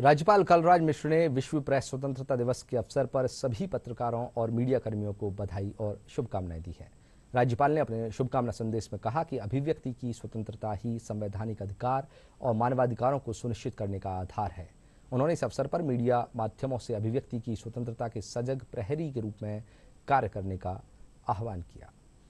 राज्यपाल कलराज मिश्र ने विश्व प्रेस स्वतंत्रता दिवस के अवसर पर सभी पत्रकारों और मीडिया कर्मियों को बधाई और शुभकामनाएं दी है। राज्यपाल ने अपने शुभकामना संदेश में कहा कि अभिव्यक्ति की स्वतंत्रता ही संवैधानिक अधिकार और मानवाधिकारों को सुनिश्चित करने का आधार है। उन्होंने इस अवसर पर मीडिया माध्यमों से अभिव्यक्ति की स्वतंत्रता के सजग प्रहरी के रूप में कार्य करने का आह्वान किया।